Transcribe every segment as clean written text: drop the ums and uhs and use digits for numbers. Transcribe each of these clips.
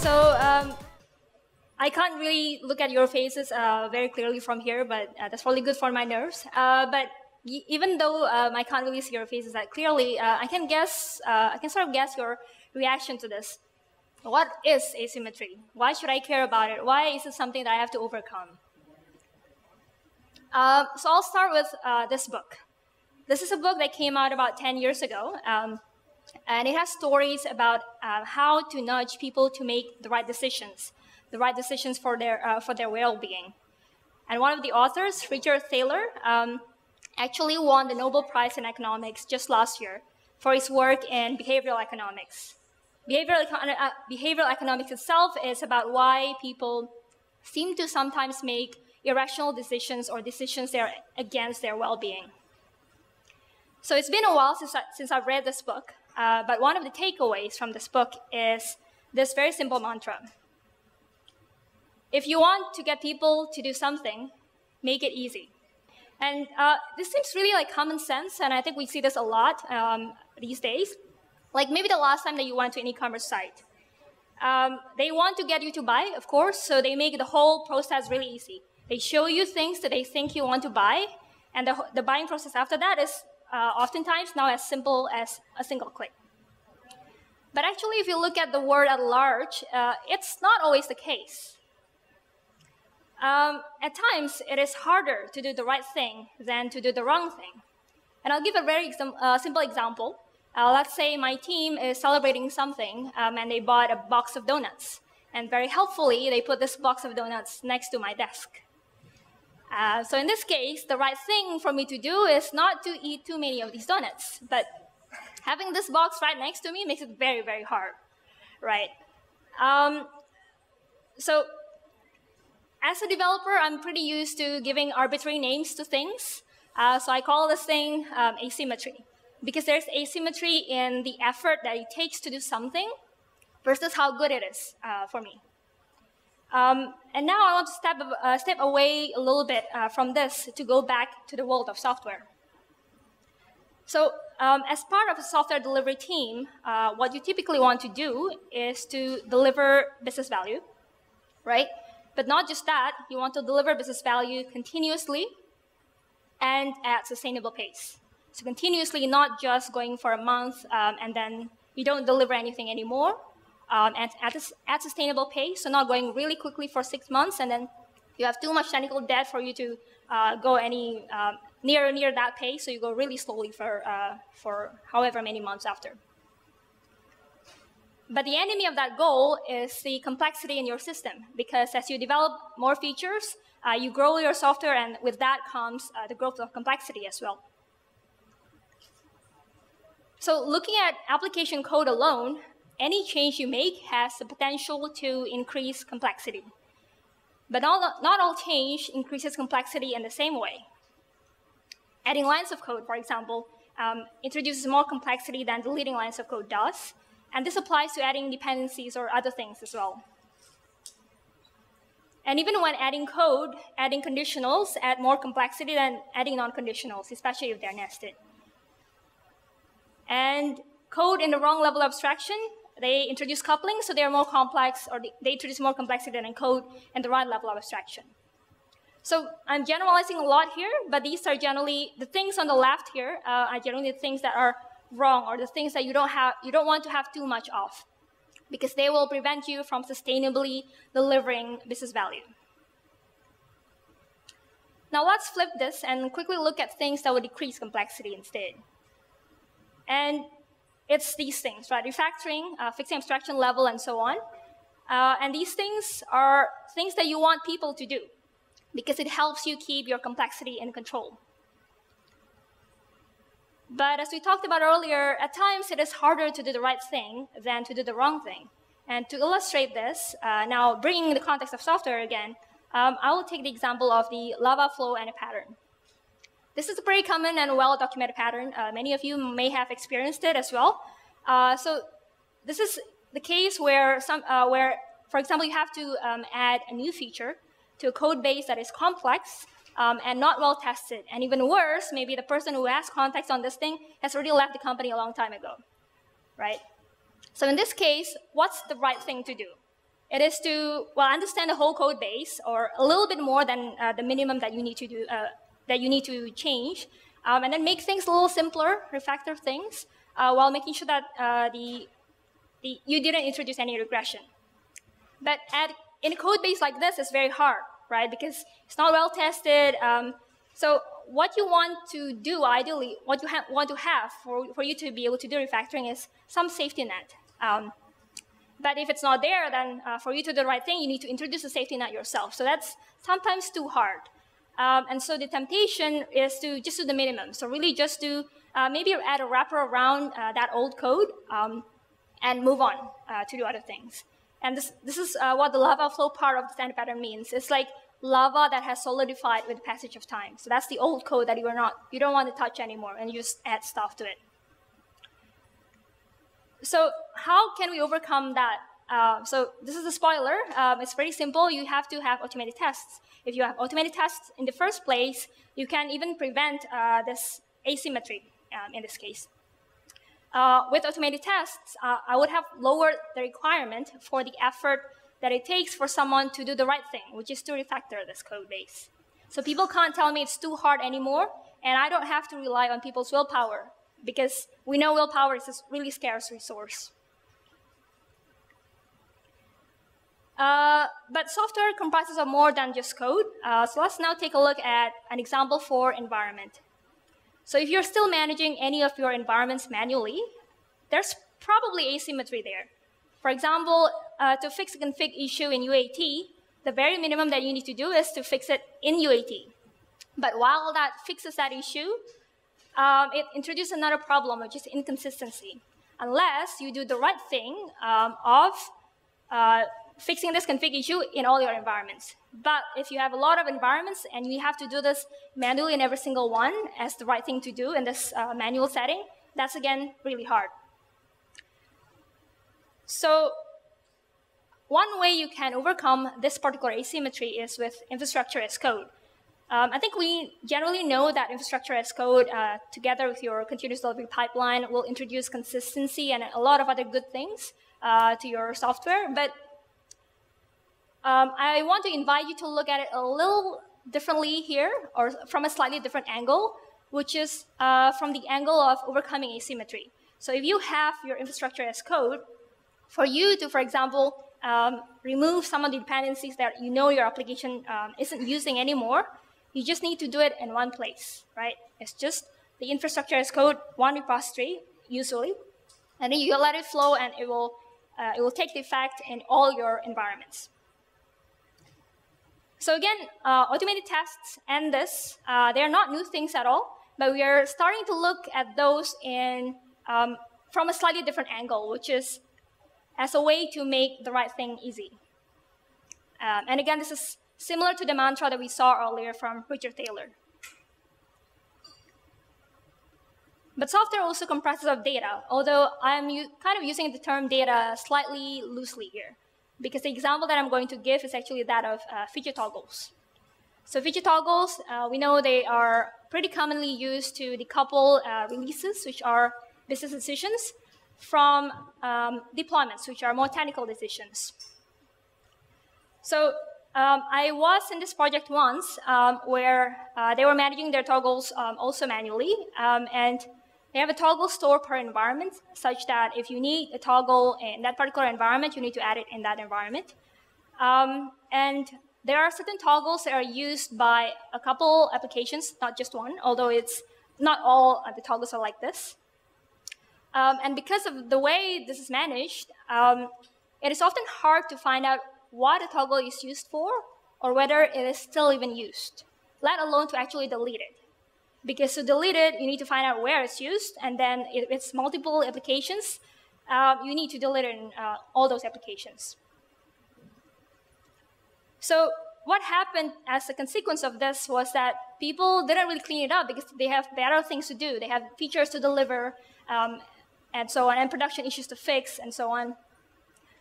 So I can't really look at your faces very clearly from here, but that's probably good for my nerves. But even though I can't really see your faces that clearly, I can sort of guess your reaction to this. What is asymmetry? Why should I care about it? Why is it something that I have to overcome? So I'll start with this book. This is a book that came out about 10 years ago, and it has stories about how to nudge people to make the right decisions for their well-being. And one of the authors, Richard Taylor, actually won the Nobel Prize in Economics just last year for his work in behavioral economics. Behavioral economics itself is about why people seem to sometimes make irrational decisions or decisions that are against their well-being. So it's been a while since I've read this book, but one of the takeaways from this book is this very simple mantra. If you want to get people to do something, make it easy. And this seems really like common sense, and I think we see this a lot these days. Like maybe the last time that you went to an e-commerce site. They want to get you to buy, of course, so they make the whole process really easy. They show you things that they think you want to buy, and the buying process after that is oftentimes now as simple as a single click. But actually, if you look at the world at large, it's not always the case. At times, it is harder to do the right thing than to do the wrong thing. And I'll give a very simple example. Let's say my team is celebrating something, and they bought a box of donuts. And very helpfully, they put this box of donuts next to my desk. So in this case, the right thing for me to do is not to eat too many of these donuts. But having this box right next to me makes it very, very hard, right? So as a developer, I'm pretty used to giving arbitrary names to things. So I call this thing asymmetry. Because there's asymmetry in the effort that it takes to do something versus how good it is for me. And now I want to step away a little bit from this to go back to the world of software. So as part of a software delivery team, what you typically want to do is to deliver business value, right? But not just that, you want to deliver business value continuously and at sustainable pace. So continuously, not just going for a month and then you don't deliver anything anymore, and at sustainable pace, so not going really quickly for 6 months and then you have too much technical debt for you to go any near that pace, so you go really slowly for however many months after. But the enemy of that goal is the complexity in your system, because as you develop more features, you grow your software, and with that comes the growth of complexity as well. So looking at application code alone, any change you make has the potential to increase complexity. But not all change increases complexity in the same way. Adding lines of code, for example, introduces more complexity than deleting lines of code does. And this applies to adding dependencies or other things as well. And even when adding code, adding conditionals add more complexity than adding non-conditionals, especially if they're nested. And code in the wrong level of abstraction, they introduce coupling, so they are more complex, or they introduce more complexity than code in the right level of abstraction. So I'm generalizing a lot here, but these are generally the things on the left here are generally the things that are wrong, or the things that you don't want to have too much of, because they will prevent you from sustainably delivering business value. Now let's flip this and quickly look at things that will decrease complexity instead. And it's these things, right? Refactoring, fixing abstraction level, and so on. And these things are things that you want people to do because it helps you keep your complexity in control. But as we talked about earlier, at times it is harder to do the right thing than to do the wrong thing. And to illustrate this, now bringing the context of software again, I will take the example of the lava flow and a pattern. This is a pretty common and well-documented pattern. Many of you may have experienced it as well. So this is the case where, for example, you have to add a new feature to a code base that is complex and not well-tested. And even worse, maybe the person who has context on this thing has already left the company a long time ago, right? So in this case, what's the right thing to do? It is to, well, understand the whole code base, or a little bit more than the minimum that you need to do, that you need to change, and then make things a little simpler, refactor things, while making sure that you didn't introduce any regression. But in a code base like this, it's very hard, right? Because it's not well tested. So what you want to do, ideally, what you want to have for you to be able to do refactoring is some safety net. But if it's not there, then for you to do the right thing, you need to introduce a safety net yourself. So that's sometimes too hard. And so the temptation is to just do the minimum. So really just do, maybe add a wrapper around that old code and move on to do other things. And this is what the lava flow part of the standard pattern means. It's like lava that has solidified with the passage of time. So that's the old code that you don't want to touch anymore, and you just add stuff to it. So how can we overcome that? So this is a spoiler. It's very simple. You have to have automated tests. If you have automated tests in the first place, you can even prevent this asymmetry in this case. With automated tests, I would have lowered the requirement for the effort that it takes for someone to do the right thing, which is to refactor this code base. So people can't tell me it's too hard anymore, and I don't have to rely on people's willpower, because we know willpower is a really scarce resource. But software comprises of more than just code. So let's now take a look at an example for environment. So if you're still managing any of your environments manually, there's probably asymmetry there. For example, to fix a config issue in UAT, the very minimum that you need to do is to fix it in UAT. But while that fixes that issue, it introduces another problem, which is inconsistency. Unless you do the right thing of fixing this config issue in all your environments. But if you have a lot of environments and you have to do this manually in every single one as the right thing to do in this manual setting, that's again really hard. So one way you can overcome this particular asymmetry is with infrastructure as code. I think we generally know that infrastructure as code, together with your continuous delivery pipeline, will introduce consistency and a lot of other good things to your software. But I want to invite you to look at it a little differently here, or from a slightly different angle, which is from the angle of overcoming asymmetry. So if you have your infrastructure as code, for you to, for example, remove some of the dependencies that you know your application isn't using anymore, you just need to do it in one place, right? It's just the infrastructure as code, one repository, usually, and then you let it flow, and it will take the effect in all your environments. So again, automated tests and this, they are not new things at all, but we are starting to look at those in, from a slightly different angle, which is as a way to make the right thing easy. And again, this is similar to the mantra that we saw earlier from Richard Taylor. But software also comprises of data, although I'm kind of using the term data slightly loosely here, because the example that I'm going to give is actually that of feature toggles. So feature toggles, we know they are pretty commonly used to decouple releases, which are business decisions, from deployments, which are more technical decisions. So I was in this project once where they were managing their toggles also manually, and they have a toggle store per environment, such that if you need a toggle in that particular environment, you need to add it in that environment. And there are certain toggles that are used by a couple applications, not just one, although it's not all the toggles are like this. And because of the way this is managed, it is often hard to find out what a toggle is used for, or whether it is still even used, let alone to actually delete it. Because to delete it, you need to find out where it's used, and then if it's multiple applications, you need to delete it in all those applications. So what happened as a consequence of this was that people didn't really clean it up because they have better things to do. They have features to deliver, and so on, and production issues to fix, and so on.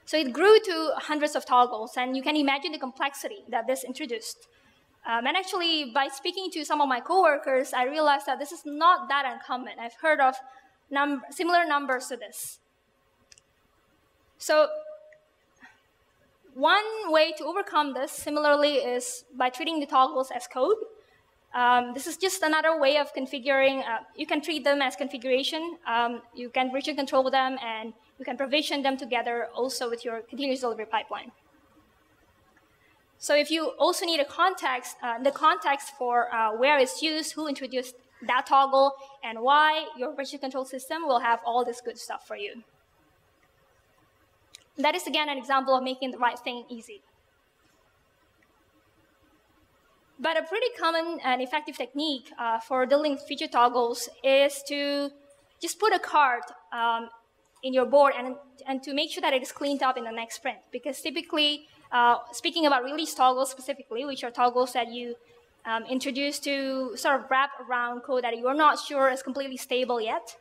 So it grew to hundreds of toggles, and you can imagine the complexity that this introduced. And actually, by speaking to some of my coworkers, I realized that this is not that uncommon. I've heard of similar numbers to this. So One way to overcome this, similarly, is by treating the toggles as code. This is just another way of configuring. You can treat them as configuration. You can version control them, and you can provision them together also with your continuous delivery pipeline. So if you also need a context, the context for where it's used, who introduced that toggle, and why, your version control system will have all this good stuff for you. That is, again, an example of making the right thing easy. But a pretty common and effective technique for dealing with feature toggles is to just put a card in your board and to make sure that it is cleaned up in the next sprint. Because typically, speaking about release toggles specifically, which are toggles that you introduce to sort of wrap around code that you are not sure is completely stable yet,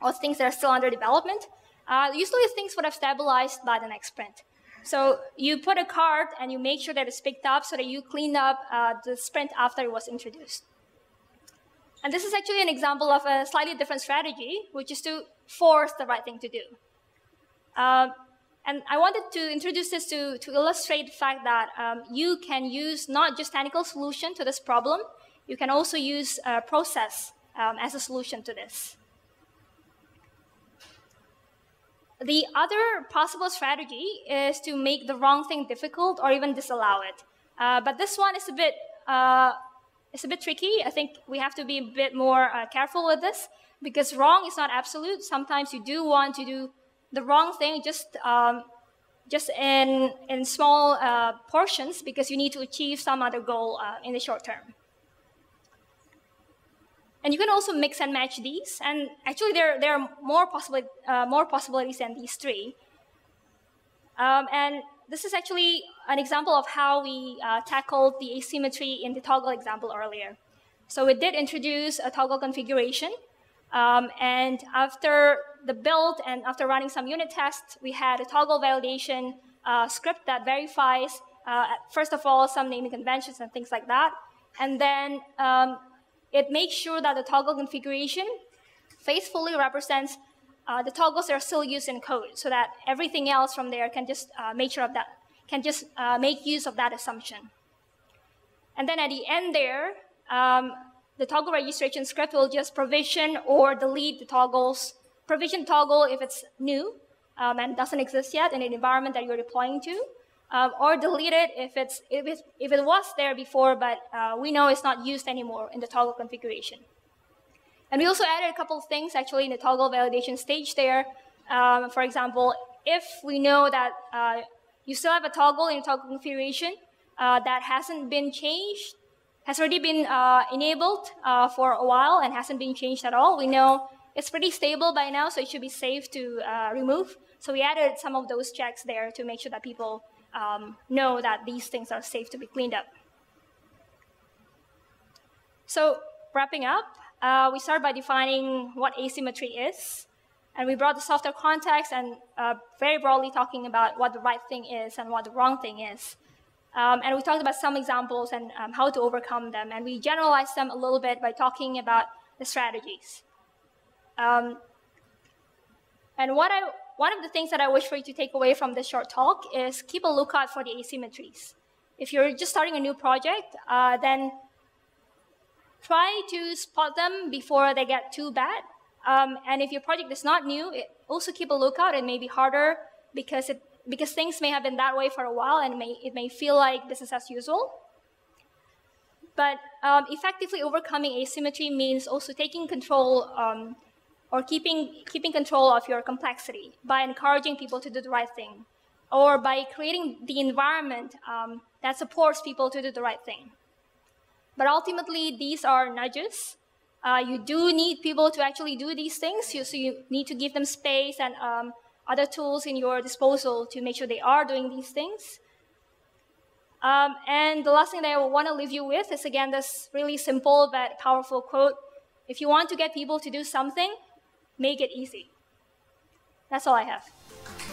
or things that are still under development, usually things would have stabilized by the next sprint. So you put a card and you make sure that it's picked up so that you clean up the sprint after it was introduced. And this is actually an example of a slightly different strategy, which is to force the right thing to do. And I wanted to introduce this to illustrate the fact that you can use not just technical solution to this problem, you can also use process as a solution to this. The other possible strategy is to make the wrong thing difficult or even disallow it. But this one is a bit tricky. I think we have to be a bit more careful with this, because wrong is not absolute. Sometimes you do want to do the wrong thing just in small portions, because you need to achieve some other goal in the short term. And you can also mix and match these. And actually, there are more possibilities than these three. And this is actually an example of how we tackled the asymmetry in the toggle example earlier. So we did introduce a toggle configuration. And after the build and after running some unit tests, we had a toggle validation script that verifies, first of all, some naming conventions and things like that. And then it makes sure that the toggle configuration faithfully represents the toggles that are still used in code, so that everything else from there can just make use of that assumption. And then at the end there, the toggle registration script will just provision or delete the toggles, provision toggle if it's new and doesn't exist yet in an environment that you're deploying to, or delete it if it was there before, but we know it's not used anymore in the toggle configuration. And we also added a couple of things actually in the toggle validation stage there. For example, if we know that you still have a toggle in toggle configuration that hasn't been changed, has already been enabled for a while and hasn't been changed at all, we know it's pretty stable by now, so it should be safe to remove. So we added some of those checks there to make sure that people know that these things are safe to be cleaned up. So wrapping up, we start by defining what asymmetry is, and we brought the software context and very broadly talking about what the right thing is and what the wrong thing is. And we talked about some examples and how to overcome them, and we generalized them a little bit by talking about the strategies. And one of the things that I wish for you to take away from this short talk is keep a lookout for the asymmetries. If you're just starting a new project, then try to spot them before they get too bad. And if your project is not new, also keep a lookout. It may be harder because things may have been that way for a while, and it may feel like business as usual. But effectively overcoming asymmetry means also taking control or keeping control of your complexity by encouraging people to do the right thing, or by creating the environment that supports people to do the right thing. But ultimately, these are nudges. You do need people to actually do these things, so you need to give them space and other tools in your disposal to make sure they are doing these things. And the last thing that I want to leave you with is, again, this really simple but powerful quote: if you want to get people to do something, make it easy. That's all I have.